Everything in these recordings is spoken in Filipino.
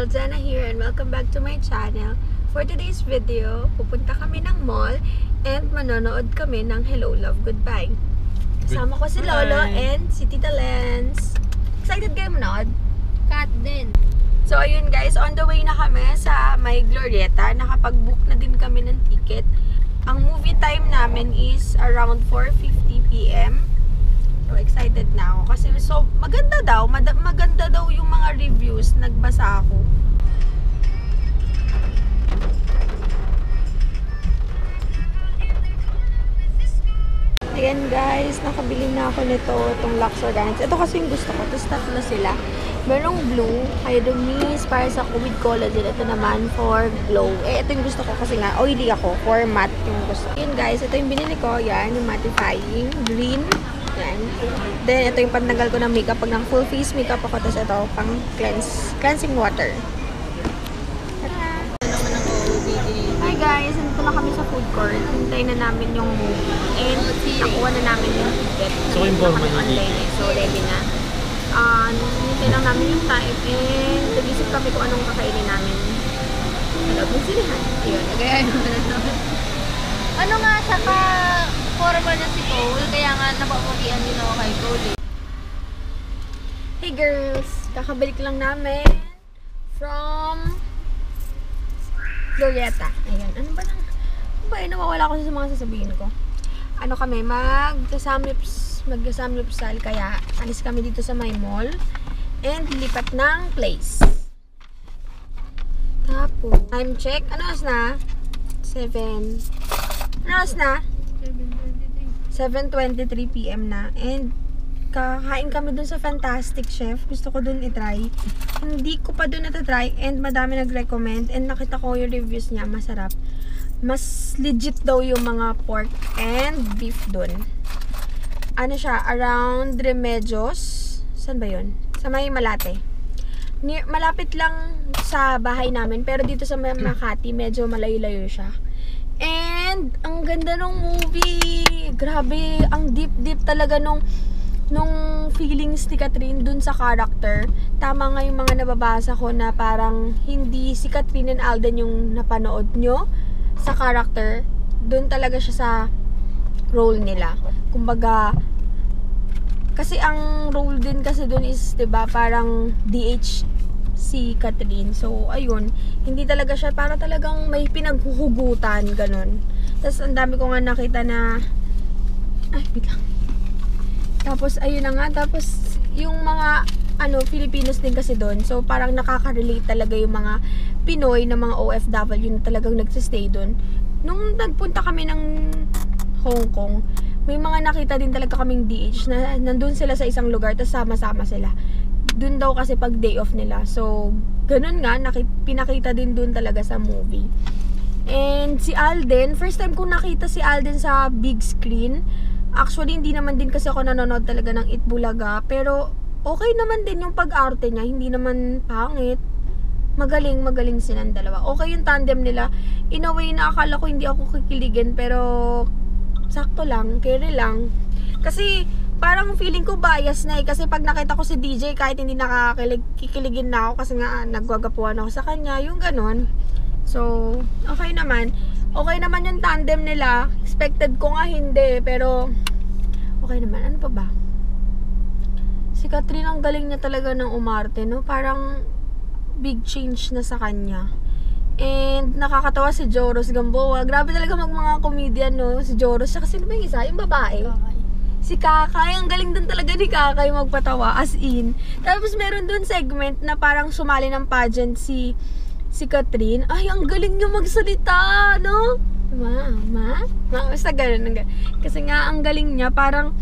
So Jenna here and welcome back to my channel. For today's video, pupunta kami ng mall and manonood kami ng Hello Love Goodbye. Kasama ko si Lolo and si Tita Lens. Excited kayo manood? Kat din. So ayun guys, on the way na kami sa My Glorieta. Nakapag-book na din kami ng ticket. Ang movie time namin is around 4:50 p.m. So excited na ako kasi so maganda daw yung mga reviews, nagbasa ako. Ayan guys, nakabili na ako nito, itong Luxe Organics. Ito kasi yung gusto ko, tapos tatlo sila. Merong blue, hydromis, para sa with collagen. Ito naman for glow. Eh, ito yung gusto ko kasi nga, oily ako, for matte yung gusto. Ayan guys, ito yung binili ko, yan, yung mattifying, green. Yan. Then, ito yung pantanggal ko ng makeup. Pag ng full face makeup ako, tapos ito, pang cleansing water. Hi guys! Nandito na kami sa food court. Hintayin na namin yung movie. And, nakuha na namin yung ticket. So, yung bomba na online eh. So, ready na. Hintayin lang namin yung time. And, nagisip kami kung anong kakainin namin. Malawag yung silihan. Yun. Kaya, ano nga, saka formal na si Cole, kaya nga napapurian din ako kay Cole eh. Hey girls! Kakabalik lang namin from Glorieta. Ayan, ano ba nawawala ko sa mga sasabihin ko. Ano kami, magkasamyupsal, kaya alis kami dito sa my mall and lipat ng place. Tapos, time check, ano oras na? 7. Ano oras na? 7:23 p.m. na and kakain kami dun sa Fantastic Chef. Gusto ko dun i-try. Hindi ko pa dun natatry and madami nag-recommend and nakita ko yung reviews niya. Masarap. Mas legit daw yung mga pork and beef dun. Ano siya? Around Remedios. Saan ba yun? Sa may Malate. Malapit lang sa bahay namin pero dito sa Makati medyo malayo-layo siya. And, ang ganda nung movie. Grabe, ang deep talaga nung feelings ni Kathryn dun sa character. Tama nga yung mga nababasa ko na parang hindi si Kathryn and Alden yung napanood nyo sa character. Dun talaga siya sa role nila. Kumbaga, kasi ang role din kasi dun is, diba, parang DH si Kathryn. So, ayun. Hindi talaga siya. Para talagang may pinaghuhugutan. Ganun. Tapos, ang dami ko nga nakita na ay, biglang. Tapos, ayun na nga. Tapos, yung mga Filipinos din kasi doon. So, parang nakaka-relate talaga yung mga Pinoy na mga OFW na talagang nagsistay doon. Nung nagpunta kami ng Hong Kong, may mga nakita din talaga kaming DH na nandun sila sa isang lugar tapos sama-sama sila. Dun daw kasi pag day off nila. So, ganun nga, pinakita din dun talaga sa movie. And si Alden, first time kong nakita si Alden sa big screen. Actually, hindi naman din kasi ako nanonood talaga ng Itbulaga. Pero, okay naman din yung pag-arte niya. Hindi naman pangit. Magaling silang dalawa. Okay yung tandem nila. In a way, naakala ko hindi ako kikiligin. Pero, sakto lang. Kere lang. Kasi, parang feeling ko bias na eh. Kasi pag nakita ko si DJ, kahit hindi kikiligin na ako kasi nga nagwagapuan ako sa kanya. Yung ganun. So, okay naman. Okay naman yung tandem nila. Expected ko nga hindi. Pero, okay naman. Ano pa ba? Si Kathryn, ang galing niya talaga ng umarte, no? Parang big change na sa kanya. And nakakatawa si Joros Gamboa. Grabe talaga mga comedian, no? Si Joros. Siya kasi ano ba yung isa? Yung babae. Si Kakay, ang galing din talaga ni Kakay magpatawa, as in. Tapos meron dun segment na parang sumali ng pageant si Kathryn. Ay, ang galing niya magsalita, no? Basta ganun. Kasi nga, ang galing niya, parang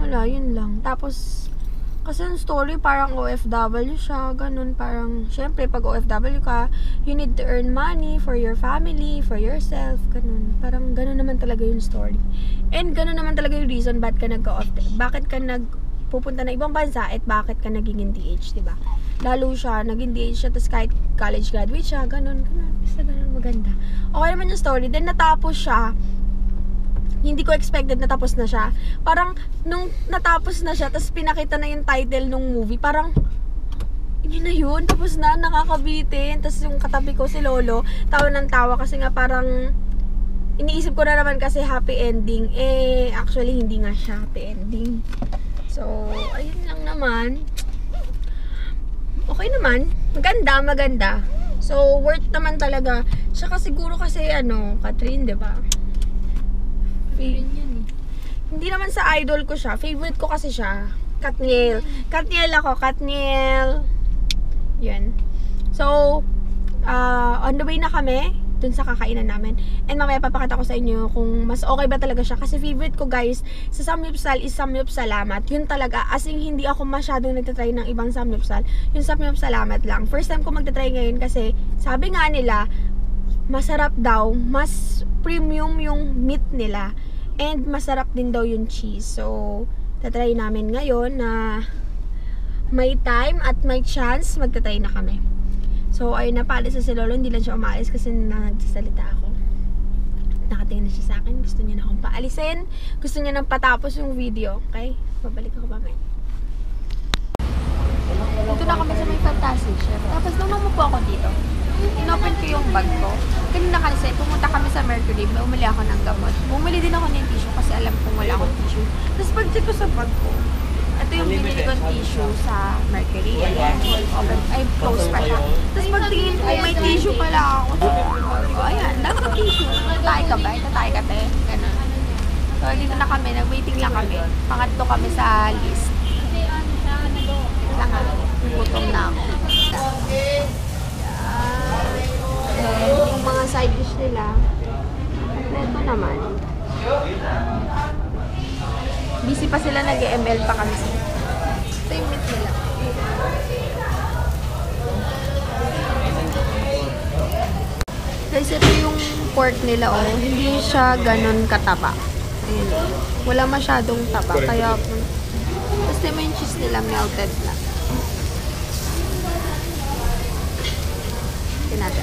wala, yun lang. Tapos, kasi yung story, parang OFW siya, ganun, parang, syempre, pag OFW ka, you need to earn money for your family, for yourself, ganun. Parang, ganun naman talaga yung story. And, ganun naman talaga yung reason bakit ka nagpupunta na ibang bansa, at bakit ka naging DH, diba? Lalo siya, naging DH siya, tapos kahit college graduate siya, ganun, basta ganun, maganda. Okay naman yung story, then natapos siya, hindi ko expected natapos na siya. Parang, nung natapos na siya, tapos pinakita na yung title nung movie, parang, yun na yun, tapos na, nakakabitin. Tapos yung katabi ko si Lolo, tawa ng tawa kasi nga parang iniisip ko na naman kasi happy ending. Eh, actually hindi nga siya happy ending. So, ayun lang naman. Okay naman. Maganda, maganda. So, worth naman talaga. Tsaka siguro kasi ano, Katrin, diba? Katrin yan eh. Hindi naman sa idol ko siya. Favorite ko kasi siya. Katniel. Katniel ako. Katniel. Yan. So, on the way na kami dun sa kakainan namin. And mamaya papakita ko sa inyo kung mas okay ba talaga siya. Kasi favorite ko guys, sa samgyupsal is Samgyup Salamat. Yun talaga. As in, hindi ako masyadong nagtatry ng ibang samgyupsal. Yung Samgyup Salamat lang. First time ko magtatry ngayon kasi sabi nga nila, masarap daw. Mas premium yung meat nila. And masarap din daw yung cheese. So, tatry namin ngayon na may time at may chance magtatry na kami. So, ayun na, paalis na si Lolo. Hindi lang siya umaalis kasi nagsasalita ako. Nakatingin na siya sa akin. Gusto niya na akong paalisin. Gusto niya nang patapos yung video. Okay? Babalik ako mamaya. Ito na kami sa may Fantastic Chef. Tapos nung namupo ako dito, inopen ko yung bag ko. Kanina kasi, pumunta kami sa Mercury. Bumili ako ng gamot. Bumili din ako ng tissue kasi alam kong wala akong tissue. Tapos pag-check ko sa bag ko, ito yung binili kong tissue sa Mercury. Ayan. Open, ay, close pa siya. Tapos pagtingin ko, may tissue pala ako. O, ayan. Dapat tissue. Tatay ka ba? Tatay ka, te. Ganun. So, dito na kami. Nag-waiting lang kami. Pangatlo kami sa list. Saka, gutom na ako. Yung mga side dish nila, kompleto naman. Busy pa sila, nag-ML pa kami. Ito yung meat nila. Guys, ito yung pork nila, oh. Hindi siya ganun kataba. Ayan. Wala masyadong taba. Kaya, tapos naman yung cheese nila melted na. Tinada.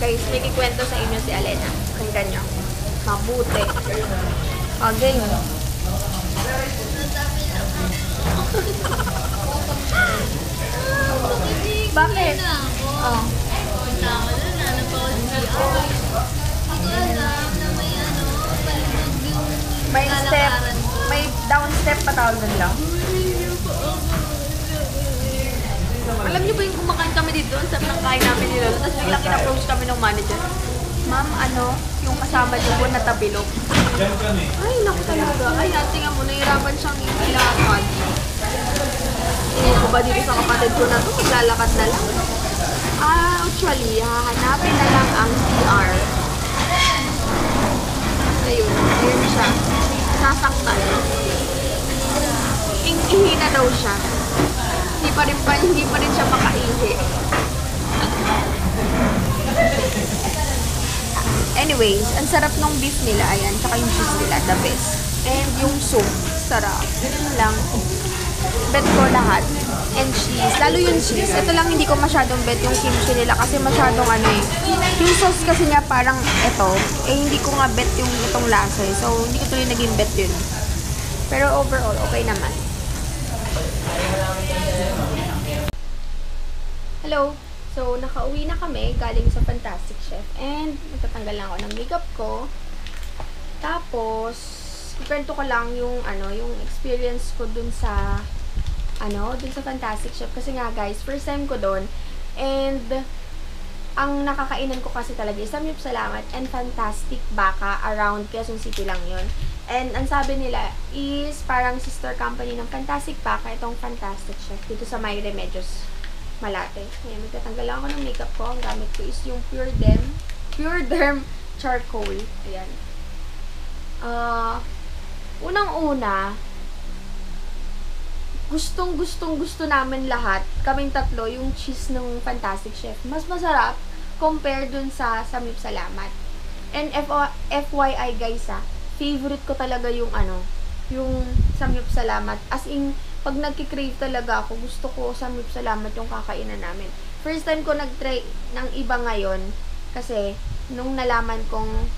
Guys, may kikwento sa inyo si Alena. Hanggang nyo. Mabuti. Okay. Bakit? Oh. May step, may down step pa tawag doon lang. Alam niyo ba yung kumakain kami dito? Ang sarap ng kain namin ni Lolo. Tapos biglang in-approach kami ng manager. Ma'am, ano? Yung kasama niyo po natabilog. Ay, naku talaga. Ay, tingnan mo. Nahirapan siyang ilakad. Tingnan ko ba dito sa kapatid ko na ito? Maglalakad na lang. Ah, actually, hahanapin na lang ang CR. Ayun. Ayun siya. Nasaktan. Ihi na daw siya. Hindi pa rin siya makaihi. Anyways, ang sarap ng beef nila. Ayan, tsaka yung cheese nila, the best. And yung soup, sarap. Yun lang. Bet ko lahat. And cheese. Lalo yung cheese. Ito lang hindi ko masyadong bet yung kimchi nila kasi masyadong ano eh. Yung sauce kasi niya parang ito. Eh, hindi ko nga bet yung itong lasa eh. So, hindi ko tuloy naging bet yun. Pero overall, okay naman. Hello. So, nakauwi na kami galing sa Fantastic Chef. And, magtatanggal lang ako ng makeup ko. Tapos, ikwento ko lang yung, yung experience ko dun sa, dun sa Fantastic Chef. Kasi nga, guys, first time ko dun. And, ang nakakainan ko kasi talaga is Samgyup Salamat and Fantastic Baka around Quezon City lang yun. And ang sabi nila is parang sister company ng Fantastic Baka itong Fantastic Chef dito sa My Remedios Malate. Ngayon, magtatanggal lang ako ng makeup ko. Ang gamit ko is yung Pure Derm Charcoal. Ayan. Unang-una, gustong-gusto namin lahat, kaming tatlo, yung cheese ng Fantastic Chef. Mas masarap compared dun sa Samgyup Salamat. And FYI guys ha, favorite ko talaga yung yung Samgyup Salamat. As in, pag nagkikrave talaga ako, gusto ko Samgyup Salamat yung kakainan namin. First time ko nag-try ng iba ngayon, kasi nung nalaman kong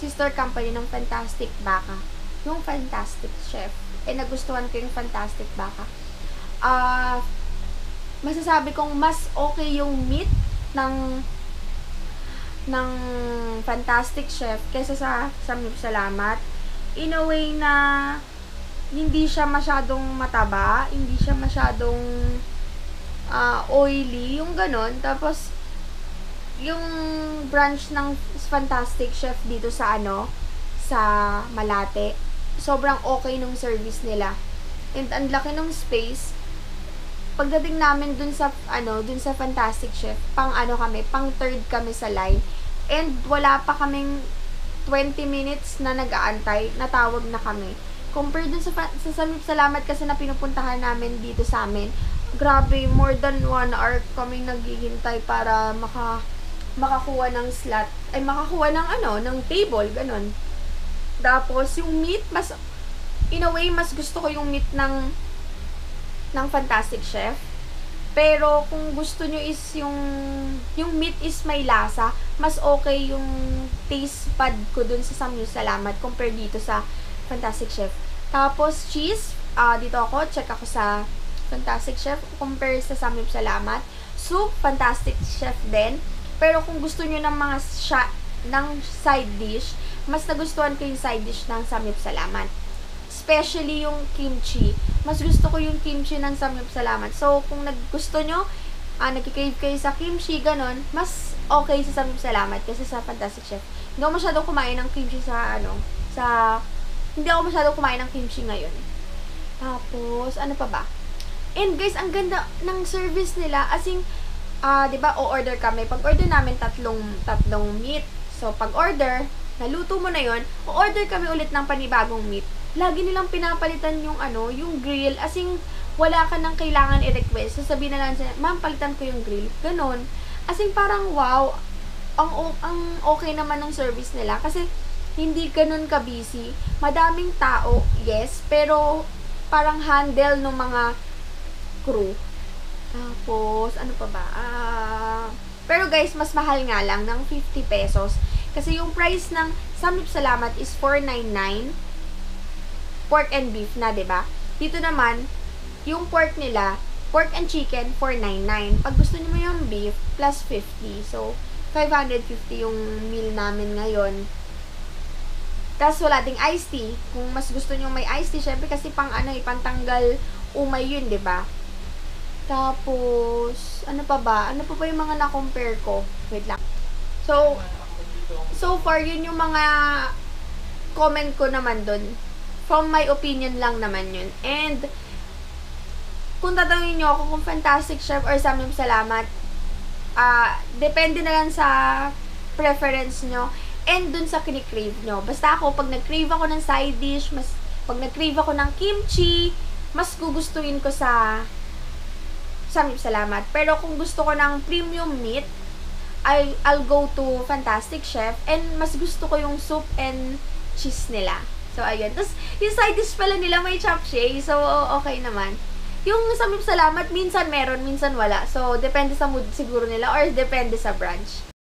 sister company ng Fantastic Baka, yung Fantastic Chef. Eh, nagustuhan ko yung Fantastic Baka. Masasabi kong mas okay yung meat ng Fantastic Chef kaysa sa Samgyup Salamat. In a way na hindi siya masyadong mataba, hindi siya masyadong oily, yung ganon. Tapos, yung branch ng Fantastic Chef dito sa sa Malate, sobrang okay nung service nila. And ang laki nung space. Pagdating namin dun sa dun sa Fantastic Chef, pang third kami sa line. And wala pa kaming 20 minutes na nag-aantay, natawag na kami. Compared dun sa Samgyup Salamat kasi na pinupuntahan namin dito sa amin, grabe, more than 1 hour kami naghihintay para makakuha ng slot, ay makakuha ng ng table, ganun. Tapos, yung meat, in a way, mas gusto ko yung meat ng Fantastic Chef. Pero, kung gusto nyo is yung meat is may lasa, mas okay yung taste pad ko dun sa Samgyup Salamat compared dito sa Fantastic Chef. Tapos, cheese, dito ako, check ako sa Fantastic Chef, compare sa Samgyup Salamat. Soup, Fantastic Chef din. Pero, kung gusto nyo ng mga ng side dish, mas nagustuhan ko yung side dish ng Samgyup Salamat. Especially yung kimchi. Mas gusto ko yung kimchi ng Samgyup Salamat. So, kung gusto nyo, nagkikrave kayo sa kimchi, ganon, mas okay sa Samgyup Salamat kasi sa Fantastic Chef. Hindi ako masyadong kumain ng kimchi sa, hindi ako masyadong kumain ng kimchi ngayon. Tapos, ano pa ba? And guys, ang ganda ng service nila. As in, diba, o-order kami. Pag-order namin, tatlong meat. So, pag-order, naluto mo na yon, o-order kami ulit ng panibagong meat. Lagi nilang pinapalitan yung yung grill. As in, wala ka nang kailangan i-request. Sasabihin na lang siya, ma'am, palitan ko yung grill. Ganon. As in, parang wow, ang okay naman ng service nila. Kasi, hindi ganon ka-busy. Madaming tao, yes, pero parang handle ng mga crew. Tapos, ano pa ba? Pero guys, mas mahal nga lang ng 50 pesos. Kasi yung price ng Samgyup Salamat is 499, pork and beef na, 'di ba? Dito naman, yung pork nila, pork and chicken, 499. Pag gusto niyo mo yung beef, plus 50. So, 550 yung meal namin ngayon. Tapos wala ding iced tea. Kung mas gusto niyo may iced tea, syempre kasi pantanggal umay yun, 'di ba? Tapos, ano pa ba? Ano pa ba yung mga na-compare ko? Wait lang. So far, yun yung mga comment ko naman dun. From my opinion lang naman yun. And, kung tatanungin nyo ako kung Fantastic Chef or Samgyup Salamat, depende na lang sa preference nyo and dun sa kinikrave nyo. Basta ako, pag nag-crave ako ng side dish, pag nag-crave ako ng kimchi, mas gugustuhin ko sa Samgyup Salamat. Pero kung gusto ko ng premium meat, I'll go to Fantastic Chef and mas gusto ko yung soup and cheese nila. So, ayun. Tapos, yung side dish pala nila may japchae. So, okay naman. Yung Samgyup Salamat, minsan meron, minsan wala. So, depende sa mood siguro nila or depende sa branch.